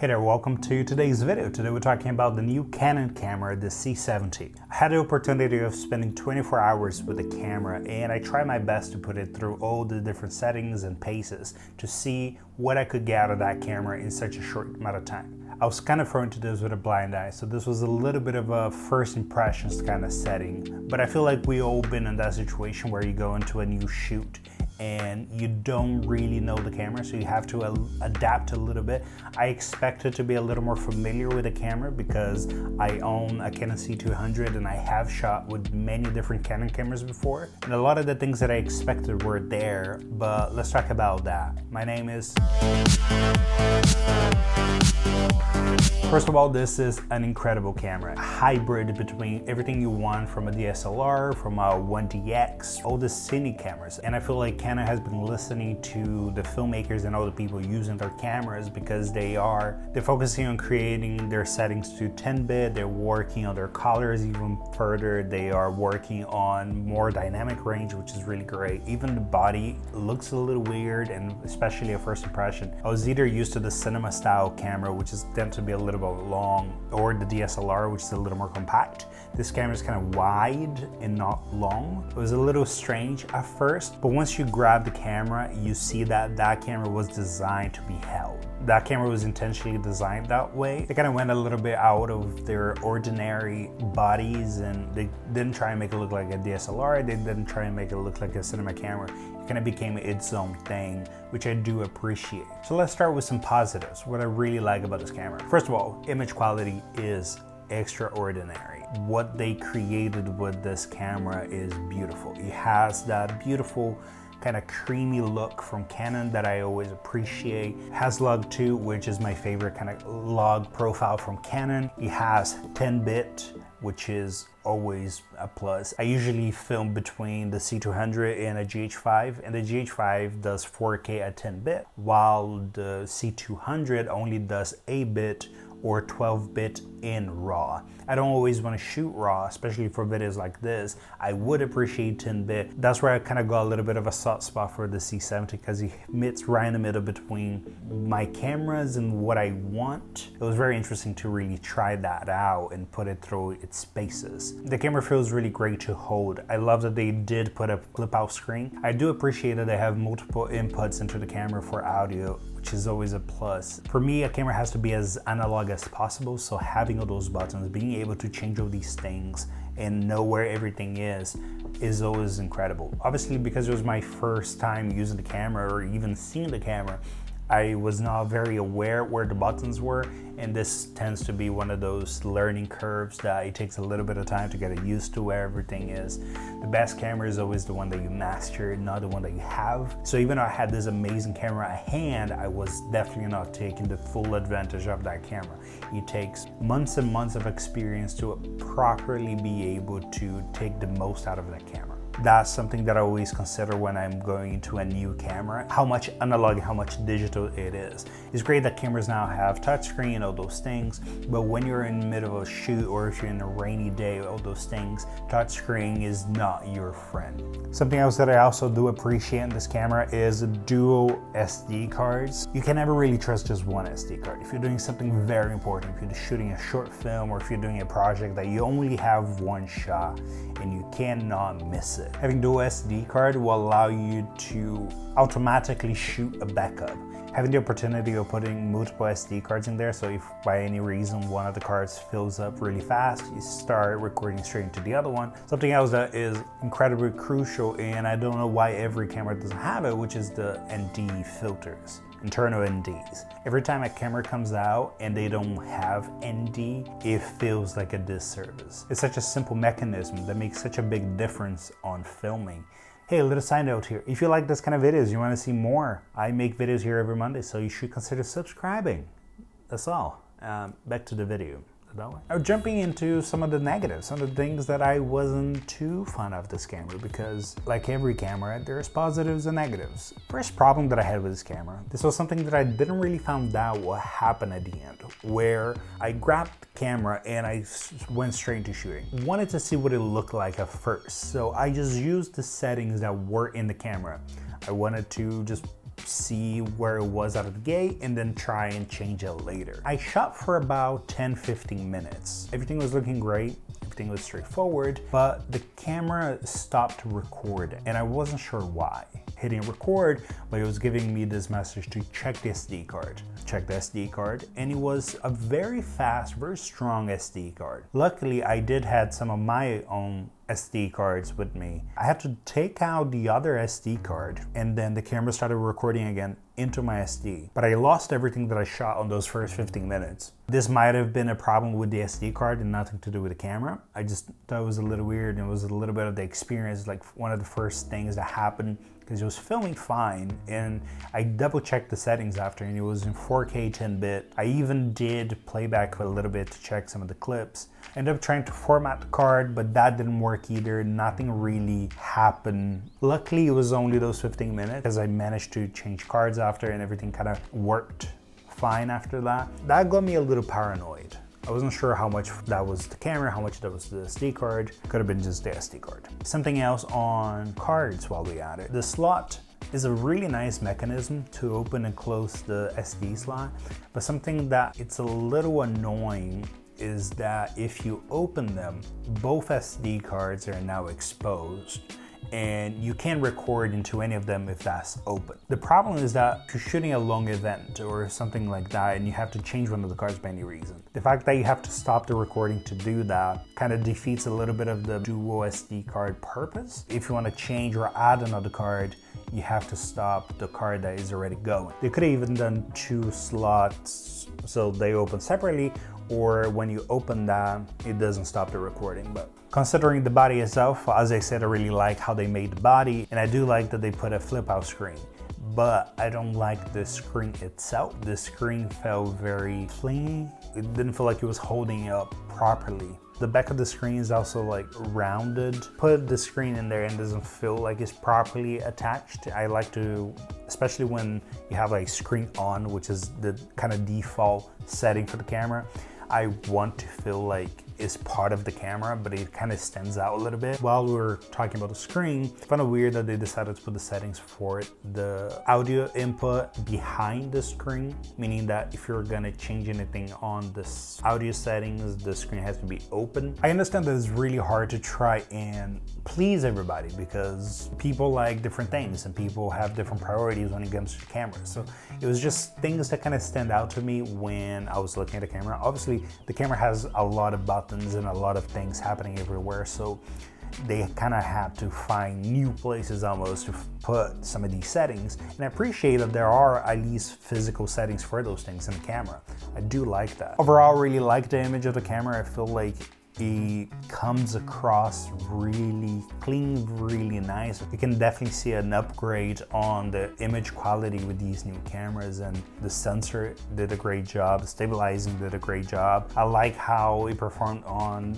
Hey there, welcome to today's video. Today we're talking about the new Canon camera, the C70. I had the opportunity of spending 24 hours with the camera and I tried my best to put it through all the different settings and paces to see what I could get out of that camera in such a short amount of time. I was kind of thrown to this with a blind eye, so this was a little bit of a first impressions kind of setting. But I feel like we all been in that situation where you go into a new shoot and you don't really know the camera, so you have to adapt a little bit. I expected to be a little more familiar with the camera because I own a Canon C200 and I have shot with many different Canon cameras before. And a lot of the things that I expected were there, but let's talk about that. My name is... First of all, this is an incredible camera, a hybrid between everything you want from a DSLR, from a 1DX, all the cine cameras. And I feel like Canon has been listening to the filmmakers and all the people using their cameras because they're focusing on creating their settings to 10-bit, they're working on their colors even further, they are working on more dynamic range, which is really great. Even the body looks a little weird, and especially a first impression. I was either used to the cinema style camera, which is tend to be a little long, or the DSLR, which is a little more compact. This camera is kind of wide and not long. It was a little strange at first, but once you grab the camera, you see that that camera was designed to be held. That camera was intentionally designed that way. They kind of went a little bit out of their ordinary bodies, and they didn't try and make it look like a DSLR. They didn't try and make it look like a cinema camera. It kind of became its own thing, which I do appreciate. So let's start with some positives, what I really like about this camera. First of all, image quality is extraordinary. What they created with this camera is beautiful. It has that beautiful kind of creamy look from Canon that I always appreciate. It has log 2, which is my favorite kind of log profile from Canon. It has 10-bit, which is always a plus. I usually film between the C200 and a GH5, and the GH5 does 4K at 10-bit, while the C200 only does 8-bit or 12-bit in RAW. I don't always want to shoot RAW, especially for videos like this. I would appreciate 10-bit. That's where I kind of got a little bit of a soft spot for the C70 because it meets right in the middle between my cameras and what I want. It was very interesting to really try that out and put it through its spaces. The camera feels really great to hold. I love that they did put a flip-out screen. I do appreciate that they have multiple inputs into the camera for audio, which is always a plus. For me, a camera has to be as analog as possible, so having all those buttons, being able to change all these things and know where everything is always incredible. Obviously, because it was my first time using the camera or even seeing the camera, I was not very aware where the buttons were, and this tends to be one of those learning curves that it takes a little bit of time to get used to where everything is. The best camera is always the one that you master, not the one that you have. So even though I had this amazing camera at hand, I was definitely not taking the full advantage of that camera. It takes months and months of experience to properly be able to take the most out of that camera. That's something that I always consider when I'm going into a new camera, how much analog, how much digital it is. It's great that cameras now have touchscreen and all those things, but when you're in the middle of a shoot or if you're in a rainy day, all those things, touchscreen is not your friend. Something else that I also do appreciate in this camera is dual SD cards. You can never really trust just one SD card. If you're doing something very important, if you're shooting a short film or if you're doing a project that you only have one shot and you cannot miss it. Having dual SD card will allow you to automatically shoot a backup. Having the opportunity of putting multiple SD cards in there, so if by any reason one of the cards fills up really fast, you start recording straight into the other one. Something else that is incredibly crucial, and I don't know why every camera doesn't have it, which is the ND filters. Internal NDs. Every time a camera comes out and they don't have ND, it feels like a disservice. It's such a simple mechanism that makes such a big difference on filming. Hey, a little side note here. If you like this kind of videos, you want to see more, I make videos here every Monday, so you should consider subscribing. That's all. Back to the video. Now jumping into some of the negatives, some of the things that I wasn't too fond of this camera, because like every camera, there's positives and negatives. First problem that I had with this camera, this was something that I didn't really find out what happened at the end, where I grabbed the camera and I went straight into shooting. Wanted to see what it looked like at first, so I just used the settings that were in the camera. I wanted to just see where it was out of the gate and then try and change it later. I shot for about 10-15 minutes. Everything was looking great. Everything was straightforward, but the camera stopped recording and I wasn't sure why. Hitting record, but it was giving me this message to check the SD card. Check the SD card, and it was a very fast, very strong SD card. Luckily, I did have some of my own SD cards with me. I had to take out the other SD card, and then the camera started recording again into my SD. But I lost everything that I shot on those first 15 minutes. This might have been a problem with the SD card and nothing to do with the camera. I just thought it was a little weird, and it was a little bit of the experience, like one of the first things that happened, because it was filming fine, and I double checked the settings after, and it was in 4K 10-bit. I even did playback for a little bit to check some of the clips. Ended up trying to format the card, but that didn't work either. Nothing really happened. Luckily, it was only those 15 minutes, because I managed to change cards after, and everything kind of worked fine after that. That got me a little paranoid. I wasn't sure how much that was the camera, how much that was the SD card. Could have been just the SD card. Something else on cards while we at it. The slot is a really nice mechanism to open and close the SD slot, but something that it's a little annoying is that if you open them, both SD cards are now exposed, and you can't record into any of them if that's open. The problem is that if you're shooting a long event or something like that and you have to change one of the cards by any reason, the fact that you have to stop the recording to do that kind of defeats a little bit of the dual SD card purpose. If you want to change or add another card, you have to stop the card that is already going. They could have even done two slots so they open separately, or when you open that, it doesn't stop the recording. But considering the body itself, as I said, I really like how they made the body, and I do like that they put a flip out screen, but I don't like the screen itself. The screen felt very clean. It didn't feel like it was holding up properly. The back of the screen is also like rounded. Put the screen in there and doesn't feel like it's properly attached. I like to, especially when you have like screen on, which is the kind of default setting for the camera, I want to feel like it's part of the camera, but it kind of stands out a little bit. While we were talking about the screen, it's kind of weird that they decided to put the settings for the audio input behind the screen, meaning that if you're gonna change anything on this audio settings, the screen has to be open. I understand that it's really hard to try and please everybody, because people like different things and people have different priorities when it comes to cameras. So it was just things that kind of stand out to me when I was looking at the camera. Obviously, the camera has a lot of buttons and a lot of things happening everywhere, so they kind of had to find new places almost to put some of these settings. And I appreciate that there are at least physical settings for those things in the camera. I do like that. Overall, I really like the image of the camera. I feel like it comes across really clean, really nice. You can definitely see an upgrade on the image quality with these new cameras, and the sensor did a great job. Stabilizing did a great job. I like how it performed on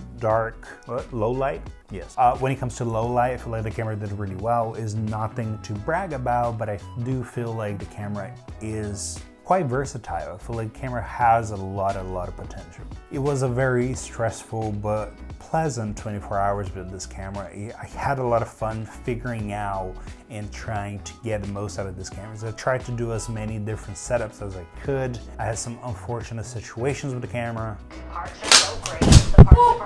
low light. Yes. When it comes to low light, I feel like the camera did really well. It's nothing to brag about, but I do feel like the camera is quite versatile. I feel like the camera has a lot of potential. It was a very stressful but pleasant 24 hours with this camera. I had a lot of fun figuring out and trying to get the most out of this camera. So I tried to do as many different setups as I could. I had some unfortunate situations with the camera.